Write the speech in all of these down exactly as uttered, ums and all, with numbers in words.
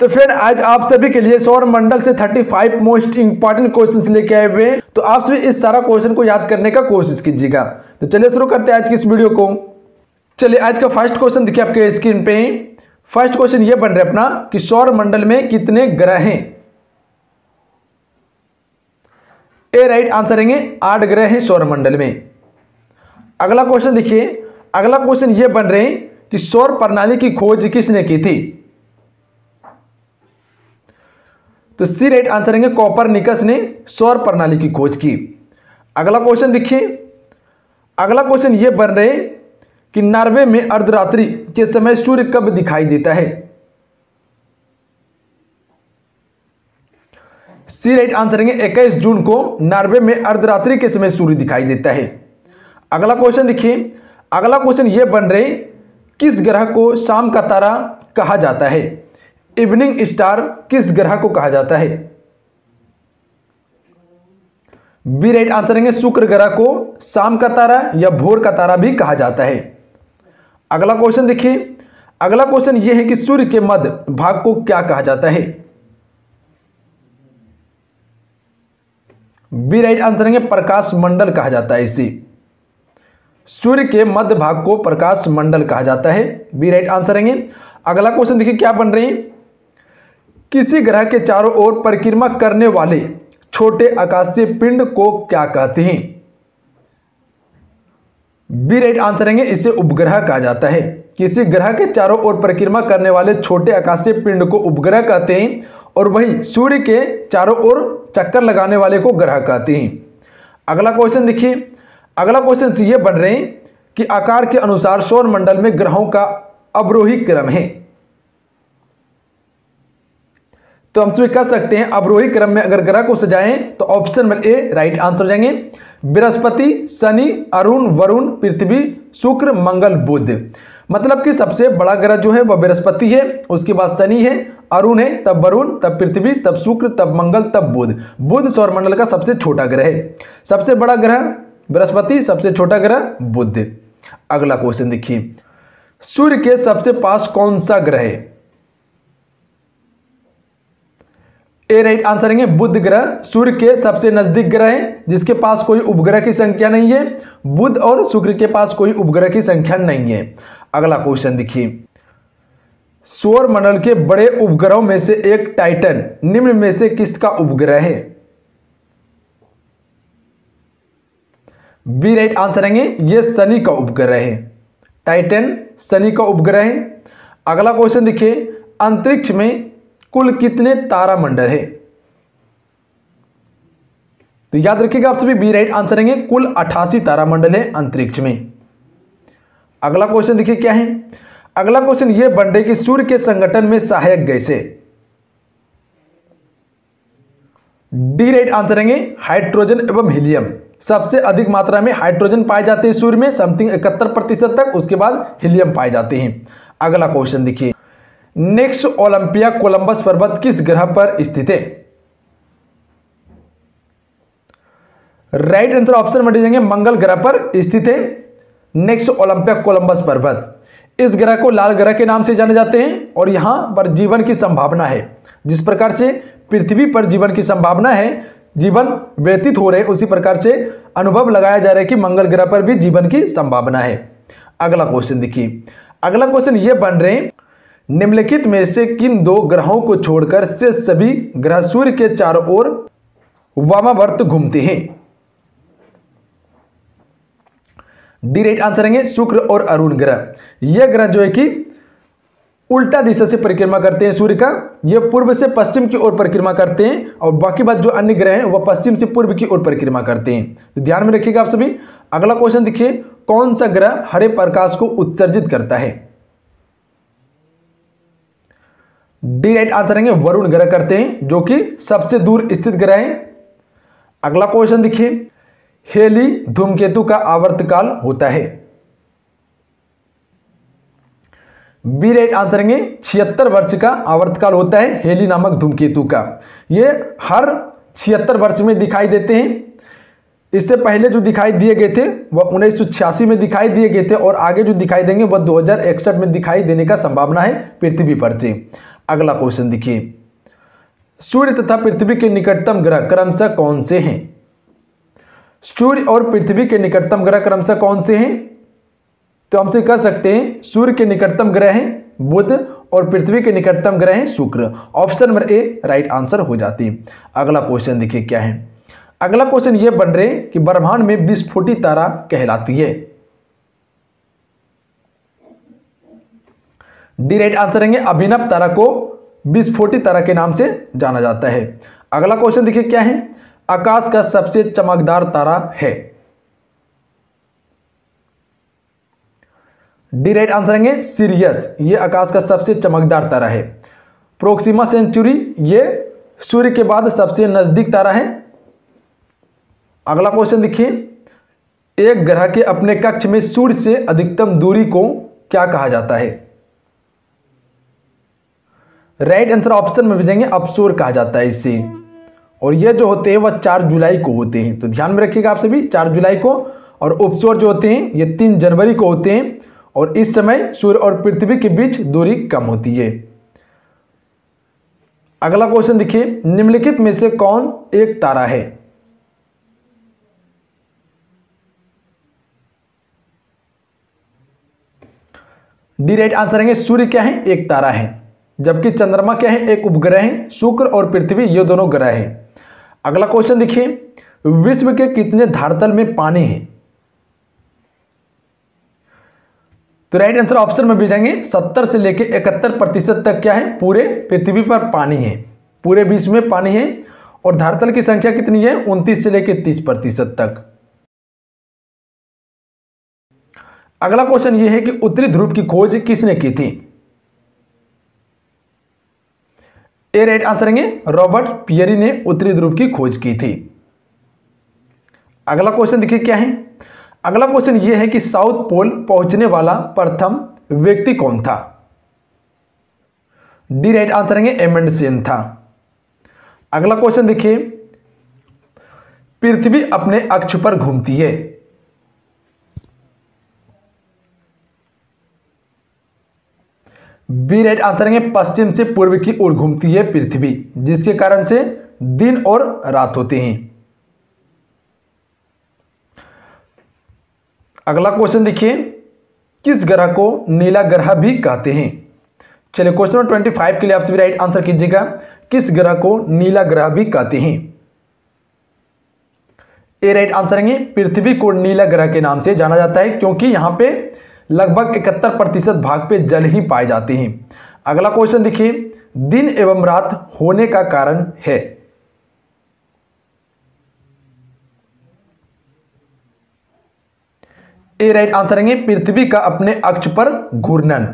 तो फिर आज आप सभी के लिए सौर मंडल से पैंतीस मोस्ट इंपॉर्टेंट क्वेश्चंस लेके आए हुए हैं, तो आप सभी इस सारा क्वेश्चन को याद करने का कोशिश कीजिएगा। तो चलिए शुरू करते हैं आज की इस वीडियो को। चलिए आज का फर्स्ट क्वेश्चन देखिए आपके स्क्रीन पे। फर्स्ट क्वेश्चन ये बन रहा है अपना कि सौर मंडल में कितने ग्रह हैं। ए राइट आंसर है आठ ग्रह हैं सौर मंडल में। अगला क्वेश्चन देखिए, अगला क्वेश्चन ये बन रहे हैं कि सौर प्रणाली की खोज किसने की थी। तो सी राइट आंसर है कोपरनिकस ने सौर प्रणाली की खोज की। अगला क्वेश्चन देखिए, अगला क्वेश्चन ये बन रहे हैं कि नॉर्वे में अर्धरात्रि के समय सूर्य कब दिखाई देता है। सी राइट आंसर है इक्कीस जून को नॉर्वे में अर्धरात्रि के समय सूर्य दिखाई देता है। अगला क्वेश्चन देखिए, अगला क्वेश्चन ये बन रहे किस ग्रह को शाम का तारा कहा जाता है। इवनिंग स्टार किस ग्रह को कहा जाता है। बी राइट आंसर है शुक्र ग्रह को शाम का तारा या भोर का तारा भी कहा जाता है। अगला क्वेश्चन देखिए, अगला क्वेश्चन यह है कि सूर्य के मध्य भाग को क्या कहा जाता है। बी राइट आंसर है प्रकाश मंडल कहा जाता है। इसी सूर्य के मध्य भाग को प्रकाश मंडल कहा जाता है। बी राइट आंसर है। अगला क्वेश्चन देखिए क्या बन रहे हैं, किसी ग्रह के चारों ओर परिक्रमा करने वाले छोटे आकाशीय पिंड को क्या कहते हैं। बी राइट आंसर है इसे उपग्रह कहा जाता है। किसी ग्रह के चारों ओर परिक्रमा करने वाले छोटे आकाशीय पिंड को उपग्रह कहते हैं, और वही सूर्य के चारों ओर चक्कर लगाने वाले को ग्रह कहते हैं। अगला क्वेश्चन देखिए, अगला क्वेश्चन ये बन रहे हैं कि आकार के अनुसार सौर मंडल में ग्रहों का अवरोही क्रम है। तो हम कह सकते हैं अवरोही क्रम में अगर ग्रह को सजाएं तो option number A right answer हो जाएंगे। बृहस्पति, शनि, अरुण, वरुण, पृथ्वी, शुक्र, मंगल, बुध। मतलब कि सबसे बड़ा ग्रह जो है वह बृहस्पति है, उसके बाद शनि है, अरुण है, तब वरुण, तब पृथ्वी, तब शुक्र, तब मंगल, तब बुध। बुध सौर मंडल का सबसे छोटा ग्रह है। सबसे बड़ा ग्रह बृहस्पति, सबसे छोटा ग्रह बुध। अगला क्वेश्चन देखिए, सूर्य के सबसे पास कौन सा ग्रह है। ए राइट आंसर है बुध ग्रह सूर्य के सबसे नजदीक ग्रह है, जिसके पास कोई उपग्रह की संख्या नहीं है। बुध और शुक्र के पास कोई उपग्रह की संख्या नहीं है। अगला क्वेश्चन देखिए, सौर मंडल के बड़े उपग्रहों में से एक टाइटन निम्न में से किसका उपग्रह है। बी राइट आंसर है ये शनि का उपग्रह है। टाइटन शनि का उपग्रह है। अगला क्वेश्चन देखिए, अंतरिक्ष में कुल कितने तारामंडल है। तो याद रखिएगा आप सभी, बी राइट आंसर है कुल अठासी तारामंडल है अंतरिक्ष में। अगला क्वेश्चन देखिए क्या है, अगला क्वेश्चन ये बन रहे कि सूर्य के संगठन में सहायक गैसें। डी राइट आंसर है हाइड्रोजन एवं हीलियम। सबसे अधिक मात्रा में हाइड्रोजन पाए जाते हैं सूर्य में, समथिंग इकहत्तर प्रतिशत तक, उसके बाद हीलियम पाए जाते हैं। अगला क्वेश्चन देखिए, नेक्स्ट ओलंपिया कोलंबस पर्वत किस ग्रह पर स्थित है। राइट आंसर ऑप्शन में जाएंगे मंगल ग्रह पर स्थित है नेक्स्ट ओलंपिया कोलंबस पर्वत। इस ग्रह को लाल ग्रह के नाम से जाने जाते हैं, और यहाँ पर जीवन की संभावना है। जिस प्रकार से पृथ्वी पर जीवन की संभावना है, जीवन व्यतीत हो रहे, उसी प्रकार से अनुभव लगाया जा रहा है कि मंगल ग्रह पर भी जीवन की संभावना है। अगला क्वेश्चन देखिए, अगला क्वेश्चन ये बन रहे हैं, निम्नलिखित में से किन दो ग्रहों को छोड़कर से सभी ग्रह सूर्य के चारों ओर वामावर्त घूमते हैं। डी राइट आंसर है शुक्र और अरुण ग्रह। यह ग्रह जो है कि उल्टा दिशा से परिक्रमा करते हैं सूर्य का। ये पूर्व से पश्चिम की ओर परिक्रमा करते हैं, और बाकी बात जो अन्य ग्रह हैं वह पश्चिम से पूर्व की ओर परिक्रमा करते हैं। तो ध्यान में रखिएगा आप सभी। अगला क्वेश्चन देखिए, कौन सा ग्रह हरे प्रकाश को उत्सर्जित करता है। डी राइट आंसर है वरुण ग्रह करते हैं, जो कि सबसे दूर स्थित ग्रह है। अगला क्वेश्चन देखिए, हेली धूमकेतु का आवर्तकाल होता है। बी राइट आंसर है छिहत्तर वर्ष का आवर्तकाल होता है हेली नामक धूमकेतु का। ये हर छिहत्तर वर्ष में दिखाई देते हैं। इससे पहले जो दिखाई दिए गए थे वह उन्नीस सौ छियासी में दिखाई दिए गए थे, और आगे जो दिखाई देंगे वह दो हजार इकसठ में दिखाई देने का संभावना है पृथ्वी पर से। अगला क्वेश्चन देखिए, सूर्य तथा पृथ्वी के निकटतम ग्रह क्रमशः कौन से हैं? सूर्य और पृथ्वी के निकटतम ग्रह क्रमशः कौन से हैं? तो हमसे कह सकते हैं सूर्य के निकटतम ग्रह हैं बुध और पृथ्वी के निकटतम ग्रह हैं शुक्र। Option number A right answer हो जाती है। अगला क्वेश्चन देखिए क्या है, अगला क्वेश्चन ये बन रहे हैं कि ब्रह्मांड में विस्फोटी तारा कहलाती है। डी राइट आंसर रहेंगे, अभिनव तारा को विस्फोटी तारा के नाम से जाना जाता है। अगला क्वेश्चन देखिए क्या है, आकाश का सबसे चमकदार तारा है। डी राइट आंसर रहेंगे सीरियस, ये आकाश का सबसे चमकदार तारा है। प्रोक्सिमा सेंचुरी, ये सूर्य के बाद सबसे नजदीक तारा है। अगला क्वेश्चन देखिए, एक ग्रह के अपने कक्ष में सूर्य से अधिकतम दूरी को क्या कहा जाता है? राइट आंसर ऑप्शन में भेजेंगे अपसौर कहा जाता है इससे, और ये जो होते हैं वह चार जुलाई को होते हैं, तो ध्यान में रखिएगा आप सभी, चार जुलाई को। और उपसौर जो होते हैं ये तीन जनवरी को होते हैं, और इस समय सूर्य और पृथ्वी के बीच दूरी कम होती है। अगला क्वेश्चन देखिए, निम्नलिखित में से कौन एक तारा है? डी राइट आंसर रहेंगे सूर्य क्या है एक तारा है, जबकि चंद्रमा क्या है एक उपग्रह है, शुक्र और पृथ्वी ये दोनों ग्रह हैं। अगला क्वेश्चन देखिए, विश्व के कितने धारतल में पानी है? तो राइट आंसर ऑप्शन में भी जाएंगे सत्तर से लेकर इकहत्तर प्रतिशत तक क्या है पूरे पृथ्वी पर पानी है, पूरे विश्व में पानी है। और धारतल की संख्या कितनी है? उनतीस से लेकर तीस प्रतिशत तक। अगला क्वेश्चन ये है कि उत्तरी ध्रुव की खोज किसने की थी? ए राइट आंसर रहेंगे रॉबर्ट पियरी ने उत्तरी ध्रुव की खोज की थी। अगला क्वेश्चन देखिए क्या है, अगला क्वेश्चन ये है कि साउथ पोल पहुंचने वाला प्रथम व्यक्ति कौन था? डी राइट आंसर रहेंगे एमंडसेन था। अगला क्वेश्चन देखिए, पृथ्वी अपने अक्ष पर घूमती है। बी राइट आंसर है, पश्चिम से पूर्व की ओर घूमती है पृथ्वी, जिसके कारण से दिन और रात होते हैं। अगला क्वेश्चन देखिए, किस ग्रह को नीला ग्रह भी कहते हैं? चलिए क्वेश्चन नंबर पच्चीस के लिए आप सभी राइट आंसर कीजिएगा, किस ग्रह को नीला ग्रह भी कहते हैं? ए राइट आंसर है, पृथ्वी को नीला ग्रह के नाम से जाना जाता है, क्योंकि यहां पे लगभग इकहत्तर प्रतिशत भाग पे जल ही पाए जाते हैं। अगला क्वेश्चन देखिए, दिन एवं रात होने का कारण है? ए राइट आंसर है, पृथ्वी का अपने अक्ष पर घूर्णन,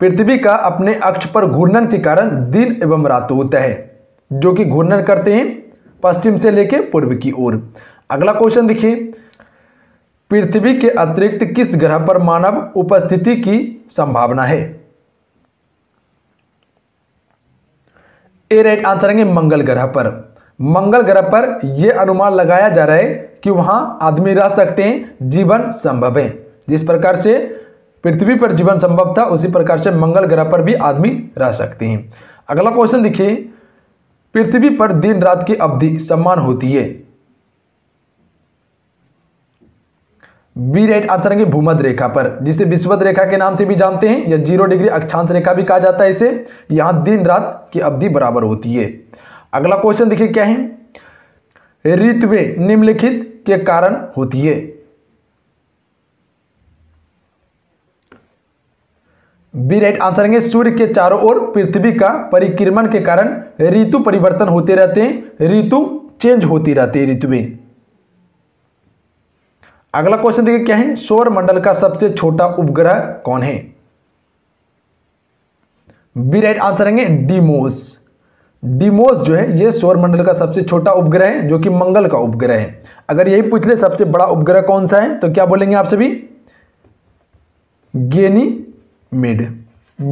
पृथ्वी का अपने अक्ष पर घूर्णन के कारण दिन एवं रात होता है, जो कि घूर्णन करते हैं पश्चिम से लेके पूर्व की ओर। अगला क्वेश्चन देखिए, पृथ्वी के अतिरिक्त किस ग्रह पर मानव उपस्थिति की संभावना है? ए राइट आंसर है, मंगल ग्रह पर। मंगल ग्रह पर यह अनुमान लगाया जा रहा है कि वहां आदमी रह सकते हैं, जीवन संभव है। जिस प्रकार से पृथ्वी पर जीवन संभव था, उसी प्रकार से मंगल ग्रह पर भी आदमी रह सकते हैं। अगला क्वेश्चन देखिए, पृथ्वी पर दिन रात की अवधि समान होती है? बी राइट आंसर है, भूमध्य रेखा पर, जिसे विषुवत रेखा के नाम से भी जानते हैं, या जीरो डिग्री अक्षांश रेखा भी कहा जाता है इसे। यहाँ दिन रात की अवधि बराबर होती है। अगला क्वेश्चन देखिए क्या है, ऋतुएं निम्नलिखित के कारण होती है? बी राइट आंसर है, सूर्य के चारों ओर पृथ्वी का परिक्रमण के कारण ऋतु परिवर्तन होते रहते हैं, ऋतु चेंज होती रहती है ऋतुएं। अगला क्वेश्चन देखिए क्या है, सौर मंडल का सबसे छोटा उपग्रह कौन है? बी राइट आंसर है, डीमोस। डीमोस जो है यह सौर मंडल का सबसे छोटा उपग्रह है, जो कि मंगल का उपग्रह है। अगर यही पूछ ले सबसे बड़ा उपग्रह कौन सा है, तो क्या बोलेंगे आप सभी? गैनीमेड।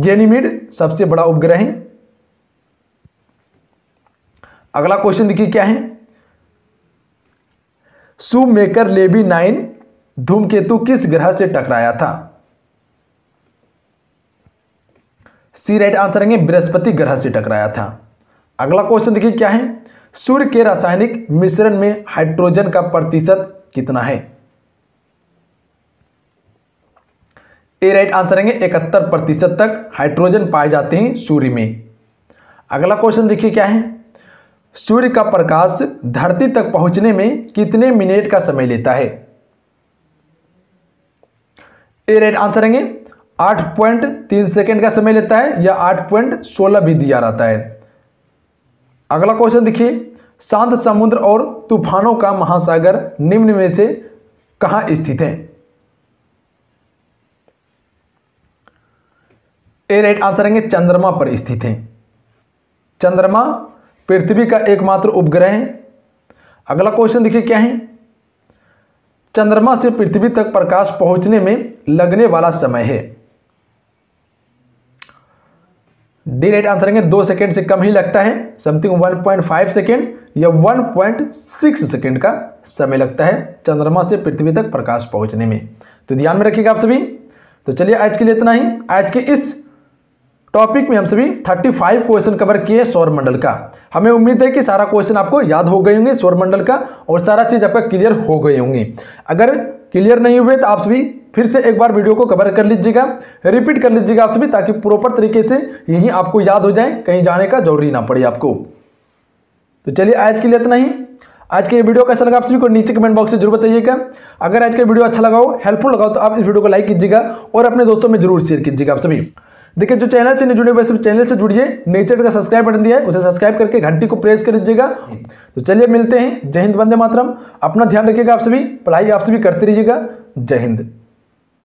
गैनीमेड सबसे बड़ा उपग्रह है। अगला क्वेश्चन देखिए क्या है, शूमेकर लेवी नाइन धूमकेतु किस ग्रह से टकराया था? सी राइट आंसर आएंगे, बृहस्पति ग्रह से टकराया था। अगला क्वेश्चन देखिए क्या है, सूर्य के रासायनिक मिश्रण में हाइड्रोजन का प्रतिशत कितना है? ए राइट आंसर आएंगे इकहत्तर प्रतिशत तक हाइड्रोजन पाए जाते हैं सूर्य में। अगला क्वेश्चन देखिए क्या है, सूर्य का प्रकाश धरती तक पहुंचने में कितने मिनट का समय लेता है? ए राइट आंसर आएंगे आठ पॉइंट तीन सेकंड का समय लेता है या आठ पॉइंट सोलह भी दिया रहता है। अगला क्वेश्चन देखिए, शांत समुद्र और तूफानों का महासागर निम्न में से कहां स्थित है? ए राइट आंसर आएंगे चंद्रमा पर स्थित है। चंद्रमा पृथ्वी का एकमात्र उपग्रह है। अगला क्वेश्चन देखिए क्या है, चंद्रमा से पृथ्वी तक प्रकाश पहुंचने में लगने वाला समय है। डी राइट आंसर आएंगे दो सेकेंड से कम ही लगता है, something one point five second या वन पॉइंट सिक्स सेकेंड का समय लगता है चंद्रमा से पृथ्वी तक प्रकाश पहुंचने में। तो ध्यान में रखिएगा आप सभी। तो चलिए आज के लिए इतना ही। आज के इस टॉपिक में हम सभी पैंतीस क्वेश्चन कवर किए सौरमंडल का। हमें उम्मीद है कि सारा क्वेश्चन आपको याद हो गए होंगे सौरमंडल का और सारा चीज़ आपका क्लियर हो गए होंगे। अगर क्लियर नहीं हुए तो आप सभी फिर से एक बार वीडियो को कवर कर लीजिएगा, रिपीट कर लीजिएगा आप सभी, ताकि प्रॉपर तरीके से यही आपको याद हो जाए, कहीं जाने का जरूरी ना पड़े आपको। तो चलिए आज के लिए इतना ही। आज के ये वीडियो कैसा लगा आप सभी को नीचे कमेंट बॉक्स में जरूर बताइएगा। अगर आज का वीडियो अच्छा लगा हो, हेल्पफुल लगा हो, तो आप इस वीडियो को लाइक कीजिएगा और अपने दोस्तों में जरूर शेयर कीजिएगा आप सभी। देखिए जो चैनल से नहीं जुड़े वैसे चैनल से जुड़िए, नेचर का सब्सक्राइब बटन दिया है उसे सब्सक्राइब करके घंटी को प्रेस कर दीजिएगा। तो चलिए मिलते हैं। जय हिंद, वंदे मातरम। अपना ध्यान रखिएगा आप सभी, पढ़ाई आप सभी करते रहिएगा। जय हिंद।